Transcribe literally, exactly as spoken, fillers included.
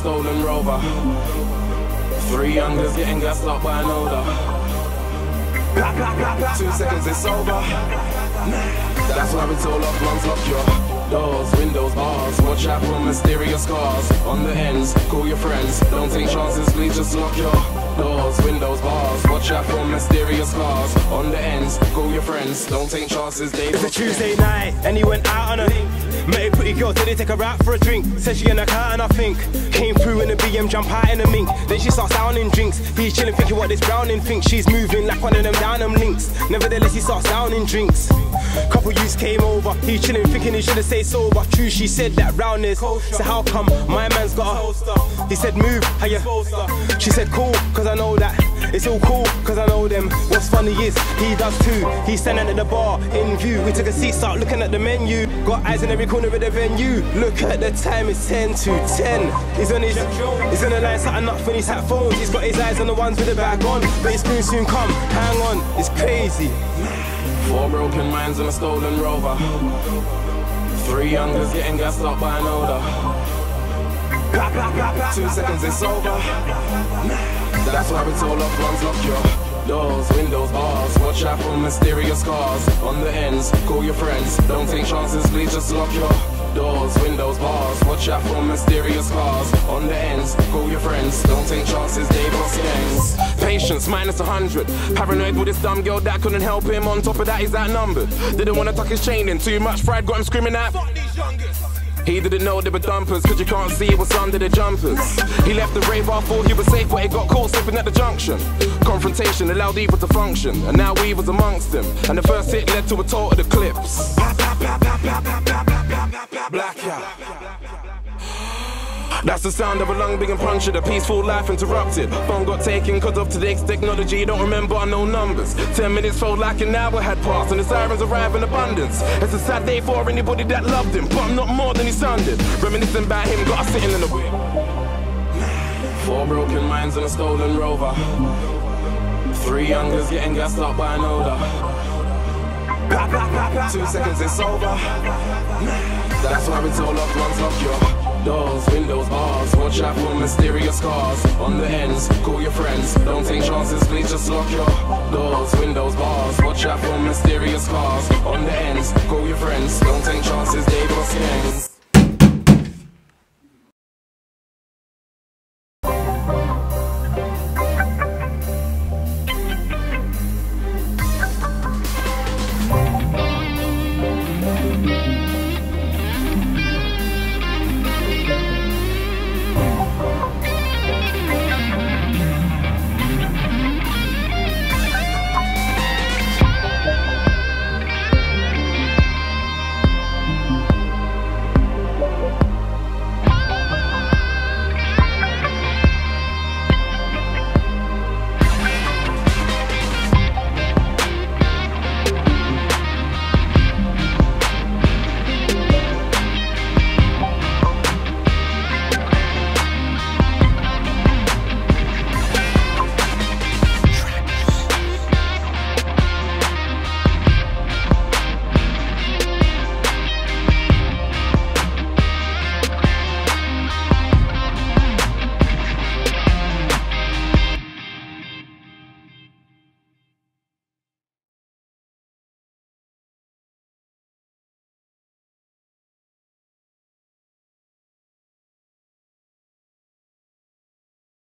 stolen rover. Three youngers getting gassed up by an older. Two seconds it's over. That's why we told off lungs, lock your doors, windows, bars. Watch out for mysterious cars on the ends, call your friends. Don't take chances, please just lock your doors, windows, bars. Watch out for mysterious cars on the ends, call your friends. Don't take chances, they It's a Tuesday night and he went out on a link. Met a pretty girl, did he take her out for a drink. Said she in a car and I think came through in a B M, jump out in a mink. Then she starts downing drinks. He's chilling thinking what this browning thinks. She's moving like one of them down them links. Nevertheless he starts downing drinks. Couple youths came over. He chilling thinking he should've stayed sober. True, she said that round is. So how come my man's got her? He said move, hiya. She said cool, cause I know that it's all cool, cause I know them. What's funny is, he does too. He's standing at the bar, in view. We took a seat, start looking at the menu. Got eyes in every corner of the venue. Look at the time, it's ten to ten. He's on his, he's on the line, starting up when he's at phones. He's got his eyes on the ones with the bag on. But his spoon soon come, hang on, it's crazy. Four broken minds and a stolen rover. Three youngers getting gassed up by an older. Two seconds it's over. That's why we told off lungs, lock your doors, windows, bars. Watch out for mysterious cars on the ends, call your friends. Don't take chances, please just lock your doors, windows, bars. Watch out for mysterious cars on the ends, call your friends. Don't take chances, they boss gangs. Patience, minus a hundred. Paranoid with this dumb girl that couldn't help him. On top of that, he's outnumbered. Didn't want to tuck his chain in, too much fried, got him screaming out. He didn't know they were dumpers, cause you can't see what's under the jumpers. He left the rave, I thought he was safe, but he got caught slipping at the junction. Confrontation allowed evil to function, and now we was amongst them. And the first hit led to a total eclipse. Blackout. That's the sound of a lung being punctured, a peaceful life interrupted. Phone got taken cause of today's technology, don't remember no numbers. Ten minutes felt like an hour had passed, and the sirens arrived in abundance. It's a sad day for anybody that loved him, but I'm not more than he sounded. Reminiscing about him, got us sitting in the whip. Four broken minds and a stolen rover. Three youngers getting gassed up by an older. Two seconds it's over. That's why we told off lungs, lock your doors, windows, bars. Watch out for mysterious cars on the ends, call your friends. Don't take chances, please just lock your doors, windows, bars. Watch out for mysterious cars on the ends, call your friends. Don't take chances, they boss gangs.